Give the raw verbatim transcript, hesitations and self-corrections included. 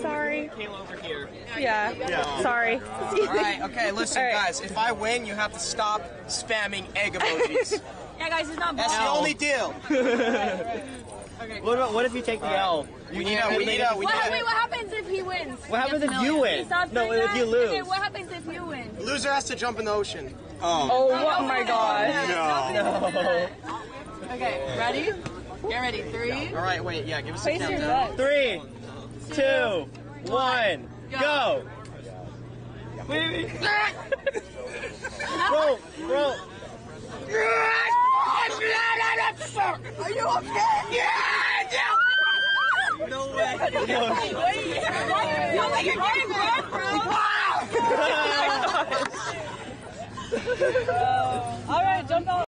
Sorry. Kayla over here. Yeah. yeah. Sorry. All right. Okay. Listen, right. guys. If I win, you have to stop spamming egg emojis. Yeah, guys. It's not. That's the only deal. Okay. What about, what if you take the L? We need a, we need a, we need a. Wait, what happens if he wins? What happens if you win? No, if you lose. Okay, what happens if you win? The loser has to jump in the ocean. Oh. Oh my God. No. Okay, ready? Get ready. Three. All right, wait, yeah, give us a countdown. Three, two, one, go. Wait, wait. Bro, bro. Are you okay? Yeah, yeah. No way. No. You're like you're getting wet, bro. Wow. uh, all right, jump out.